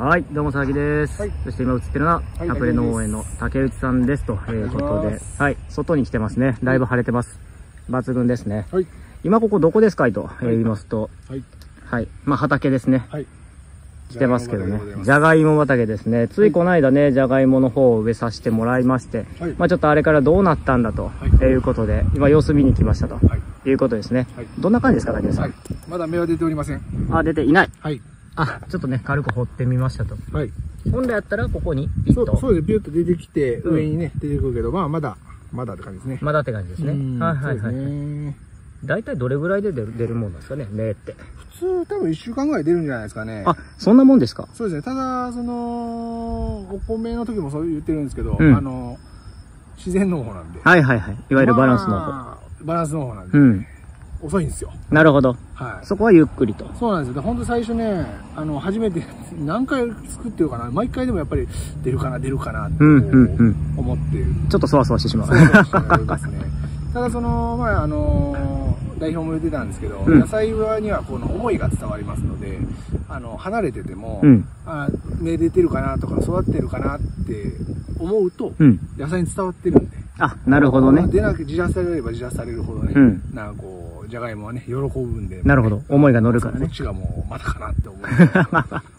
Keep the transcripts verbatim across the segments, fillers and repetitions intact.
はい、どうも佐々木です。はい、そして今映ってるのは、キャンプレ農園の竹内さんです。ということで、はい、外に来てますね。だいぶ晴れてます。抜群ですね。はい、今ここどこですかいと言いますと、はい、はい、まあ畑ですね。はい、来てますけどね。じゃがいも畑ですね。ついこの間ね、じゃがいもの方を植えさせてもらいまして、はい、まあちょっとあれからどうなったんだということで、今様子見に来ましたということですね。はい、どんな感じですか、竹内さん。はい、まだ芽は出ておりません。あ、出ていない。はい。あ、ちょっとね、軽く掘ってみましたと。はい。本来あったら、ここにピッと。そうです。ビュッと出てきて、うん、上にね、出てくるけど、まあ、まだ、まだって感じですね。まだって感じですね。はいはいはい。大体どれぐらいで出る、出るもんなんですかね、芽って。普通、多分いっしゅうかんぐらい出るんじゃないですかね。あ、そんなもんですか？そうですね。ただ、その、お米の時もそう言ってるんですけど、うん、あの、自然農法なんで。はいはいはい。いわゆるバランス農法。まあ、バランス農法なんで。うん。遅いんですよ。なるほど。はい。そこはゆっくりと。そうなんですよ。ほんと最初ね、あの、初めて何回作ってるかな、毎回でもやっぱり出るかな、出るかな、って思ってる。ちょっとそわそわしてしまう。そうですね。ただその、まあ、あの、代表も言ってたんですけど、うん、野菜にはこの思いが伝わりますので、あの、離れてても、うん、あ、芽出てるかなとか育ってるかなって思うと、うん、野菜に伝わってるんで。あ、なるほどね。出なく自殺されれば自殺されるほどね、うん、なんかこう、じゃがいもはね、喜ぶんで、ね。なるほど。思いが乗るからね。こっちがもう、まだかなって思う。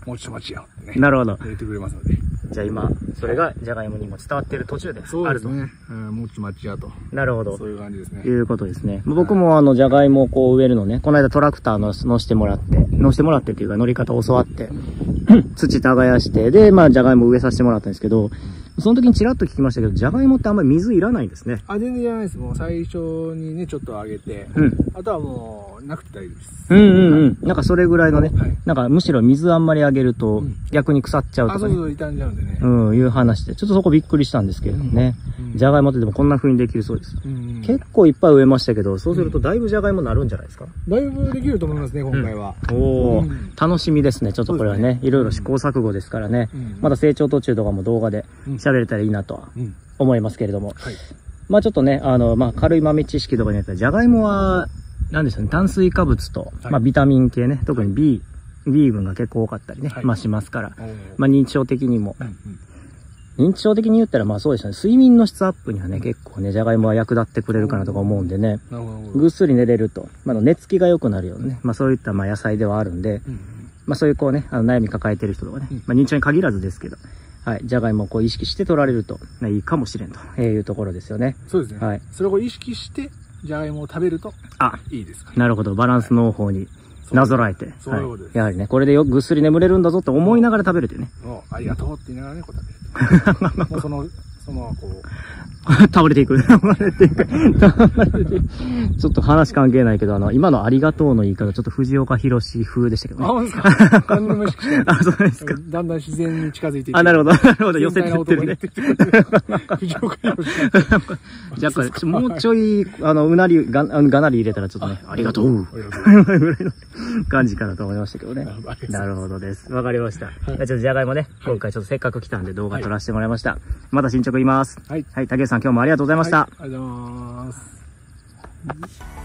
もうちょっと待ちやってね。なるほど。入れてくれますので。じゃあ今、それがじゃがいもにも伝わってる途中であると。そうですね。うん、もうちょっと待ちやと。なるほど。そういう感じですね。いうことですね。僕もあの、じゃがいもをこう植えるのね、この間トラクターの乗してもらって、乗してもらってっていうか乗り方を教わって、土耕して、で、まあ、じゃがいも植えさせてもらったんですけど、その時にちらっと聞きましたけど、じゃがいもってあんまり水いらないんですね。あ、全然いらないです。もう最初にね、ちょっとあげて、うん、あとはもう、なくて大丈夫です。うんうんうん。なんかそれぐらいのね、はい、なんかむしろ水あんまりあげると、逆に腐っちゃうとか、ね、うん。あ、そうそう、傷んじゃうんでね。うん、いう話で。ちょっとそこびっくりしたんですけれどもね。じゃがいもってでもこんな風にできるそうです。うんうん、結構いっぱい植えましたけど、そうするとだいぶじゃがいもになるんじゃないですか、うん、だいぶできると思いますね、今回は。うん、おー、うん、楽しみですね。ちょっとこれはね、いろいろ試行錯誤ですからね。うん、まだ成長途中とかも動画で。うん、喋れたらいいなとは思いますけれども。はい、まあちょっとね、あの、まあ軽い豆知識とかによっては、じゃがいもは、なんでしょうね、炭水化物と、はい、まあビタミン系ね、特に B、はい、B 群が結構多かったりね、はい、まあしますから、はい、まあ認知症的にも。はい、認知症的に言ったらまあそうですよね、睡眠の質アップにはね、結構ね、じゃがいもは役立ってくれるかなとか思うんでね、ぐっすり寝れると、まあ寝つきが良くなるようなね、まあそういったまあ野菜ではあるんで、うん、まあそういうこうね、あの悩み抱えてる人とかね、うん、まあ認知症に限らずですけど、はい。じゃがいもをこう意識して取られるといいかもしれんというところですよね。そうですね。はい。それを意識して、じゃがいもを食べると、あ、いいですかね。なるほど。バランス農法になぞらえて。はい、そういうことです。やはりね、これでよぐっすり眠れるんだぞって思いながら食べるというね。もう、ありがとうって言いながらね、こう食べると。もうその、その、こう。倒れていく。倒れていく。倒れていく。ちょっと話関係ないけど、あの、今のありがとうの言い方、ちょっと藤岡弘風でしたけどね。あ、ですか。だんだん無視して。あ、そうですか。だんだん自然に近づいていく。あ、なるほど。なるほど。寄せてってるね。藤岡弘じゃあこれ、もうちょい、あの、うなり、がなり入れたらちょっとね、ありがとう。ありがとう。ぐらいの感じかなと思いましたけどね。なるほどです。わかりました。ちょっとじゃがいもね、今回ちょっとせっかく来たんで動画撮らせてもらいました。また進捗言います。はい。はい、竹内さん、今日もありがとうございました。はい、ありがとうございます。